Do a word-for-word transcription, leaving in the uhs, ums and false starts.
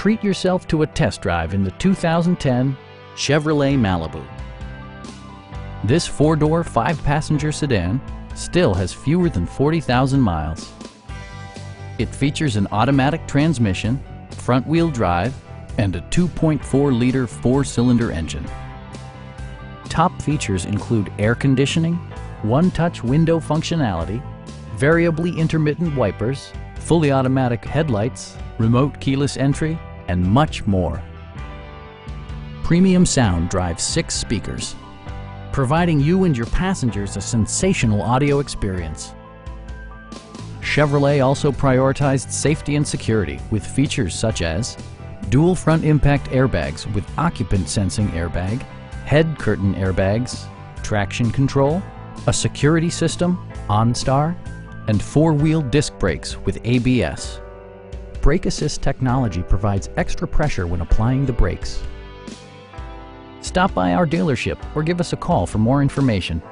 Treat yourself to a test drive in the two thousand ten Chevrolet Malibu. This four-door, five-passenger sedan still has fewer than forty thousand miles. It features an automatic transmission, front-wheel drive, and a two point four liter four-cylinder engine. Top features include air conditioning, one-touch window functionality, variably intermittent wipers, fully automatic headlights, remote keyless entry, and much more. Premium sound drives six speakers, providing you and your passengers a sensational audio experience. Chevrolet also prioritized safety and security with features such as dual front impact airbags with occupant sensing airbag, head curtain airbags, traction control, a security system, OnStar, and four-wheel disc brakes with A B S. Brake assist technology provides extra pressure when applying the brakes. Stop by our dealership or give us a call for more information.